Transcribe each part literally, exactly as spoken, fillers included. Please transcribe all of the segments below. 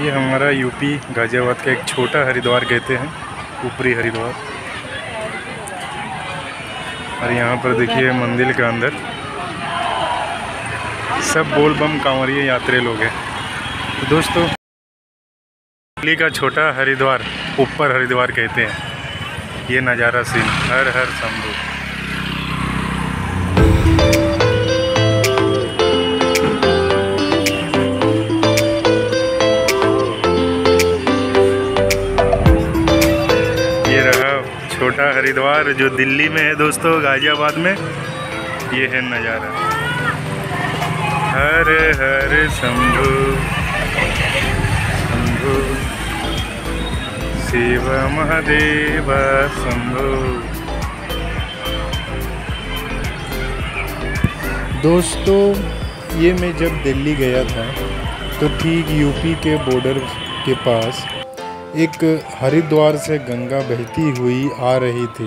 ये हमारा यूपी गाजियाबाद का एक छोटा हरिद्वार कहते हैं, ऊपरी हरिद्वार। और यहाँ पर देखिए मंदिर के अंदर सब बोल बम कांवरिये यात्री लोग हैं। तो दोस्तों दिल्ली का छोटा हरिद्वार, ऊपर हरिद्वार कहते हैं। ये नज़ारा सीन, हर हर शंभू। छोटा हरिद्वार जो दिल्ली में है दोस्तों, गाजियाबाद में ये है नज़ारा। हर हर शंभु शंभु शिव महादेव शंभु। दोस्तों ये मैं जब दिल्ली गया था तो ठीक यूपी के बॉर्डर के पास एक हरिद्वार से गंगा बहती हुई आ रही थी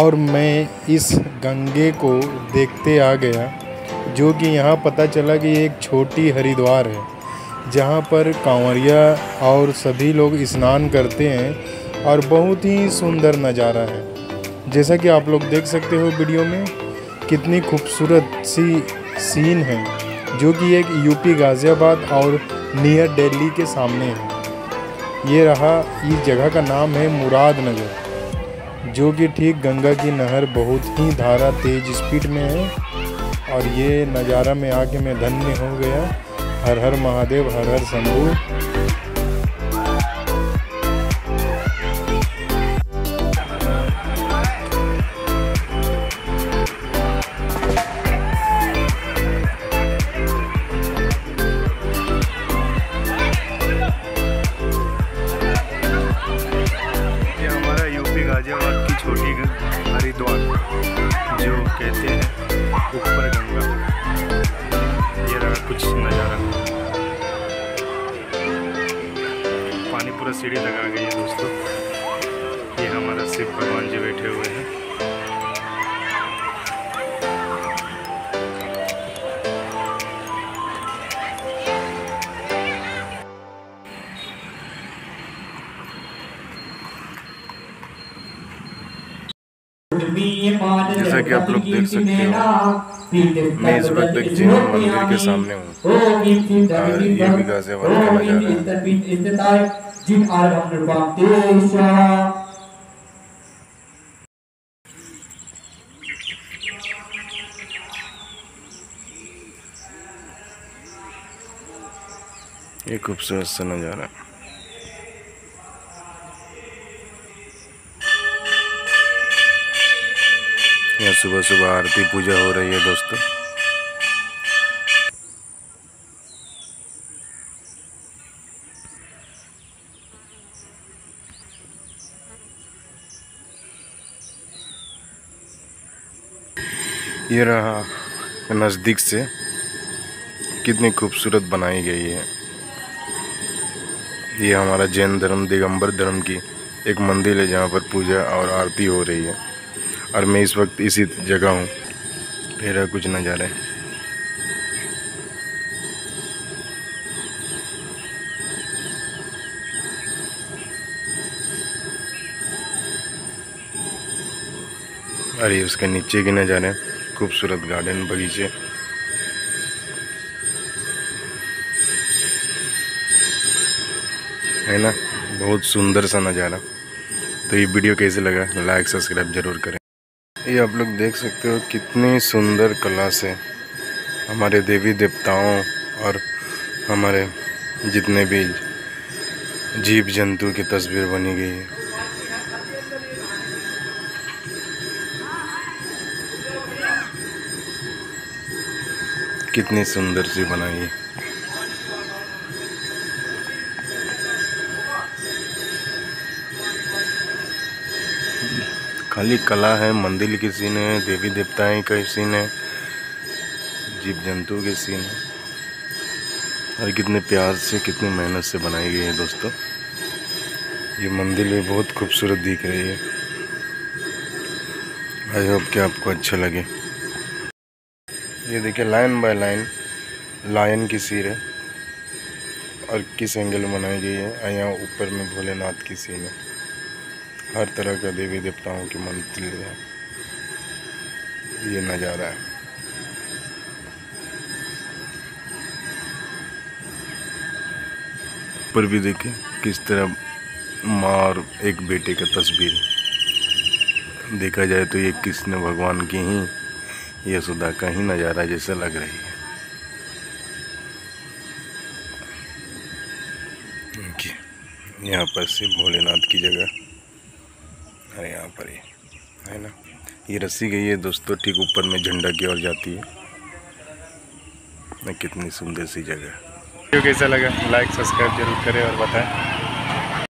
और मैं इस गंगे को देखते आ गया, जो कि यहाँ पता चला कि एक छोटी हरिद्वार है जहाँ पर कांवरिया और सभी लोग स्नान करते हैं और बहुत ही सुंदर नज़ारा है। जैसा कि आप लोग देख सकते हो वीडियो में, कितनी खूबसूरत सी सीन है, जो कि एक यूपी गाजियाबाद और नियर दिल्ली के सामने है। ये रहा, इस जगह का नाम है मुराद नगर, जो कि ठीक गंगा की नहर बहुत ही धारा तेज स्पीड में है। और ये नज़ारा में आके मैं धन्य हो गया। हर हर महादेव, हर हर हरिद्वार जो कहते हैं ऊपर गंगा। ये रहा कुछ नज़ारा, पानी पूरा सीढ़ी लगा गई है दोस्तों। ये हमारा शिव भगवान जी बैठे हुए हैं। जैसा कि आप लोग देख सकते हो, मैं इस वक्त एक जैन मंदिर के सामने हूँ। ये भी गाजियाबाद का नज़ारा है। ये खूबसूरत सा नज़ारा। यहाँ सुबह सुबह आरती पूजा हो रही है दोस्तों। ये रहा नज़दीक से, कितनी खूबसूरत बनाई गई है। ये हमारा जैन धर्म, दिगंबर धर्म की एक मंदिर है जहाँ पर पूजा और आरती हो रही है। और मैं इस वक्त इसी जगह हूँ। मेरा कुछ नज़ारा है। अरे उसके नीचे के नज़ारे, खूबसूरत गार्डन, बगीचे। है ना, बहुत सुंदर सा नज़ारा। तो ये वीडियो कैसे लगा, लाइक सब्सक्राइब ज़रूर करें। ये आप लोग देख सकते हो कितनी सुंदर कला से हमारे देवी देवताओं और हमारे जितने भी जीव जंतु की तस्वीर बनी गई है। कितनी सुंदर सी बनाई है। खाली कला है, मंदिर की सीन है, देवी देवताएं का सीन है, जीव जंतु के सीन है। और कितने प्यार से, कितनी मेहनत से बनाई गई है दोस्तों। ये मंदिर भी बहुत खूबसूरत दिख रही है। आई होप कि आपको अच्छा लगे। ये देखिए लाइन बाय लाइन लायन की सिर है। और किस एंगल में बनाई गई है। और यहाँ ऊपर में भोलेनाथ की सीन है। हर तरह का देवी देवताओं की मंदिर है। ये नज़ारा है। ऊपर भी देखिए किस तरह माँ और एक बेटे का तस्वीर। देखा जाए तो ये कृष्ण भगवान की ही यशोदा का ही नज़ारा जैसा लग रही है। यहाँ पर से भोलेनाथ की जगह और यहाँ पर ये है ना, ये रस्सी गई है दोस्तों ठीक ऊपर में झंडा की ओर जाती है ना। कितनी सुंदर सी जगह। वीडियो कैसा लगा लाइक सब्सक्राइब जरूर करें और बताएं।